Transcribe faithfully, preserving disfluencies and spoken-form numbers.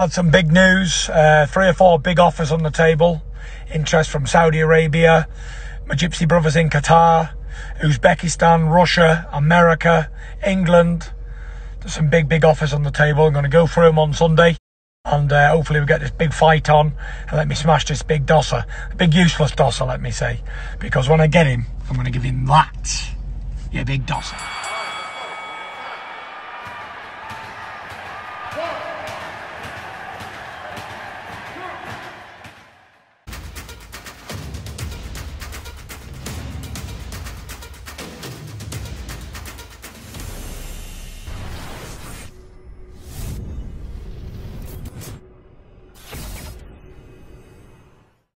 Had some big news, uh, three or four big offers on the table. Interest from Saudi Arabia, my gypsy brothers in Qatar, Uzbekistan, Russia, America, England. There's some big, big offers on the table. I'm going to go through them on Sunday. And uh, hopefully we get this big fight on and let me smash this big dosser. A big useless dosser, let me say. Because when I get him, I'm going to give him that. Yeah, big dosser.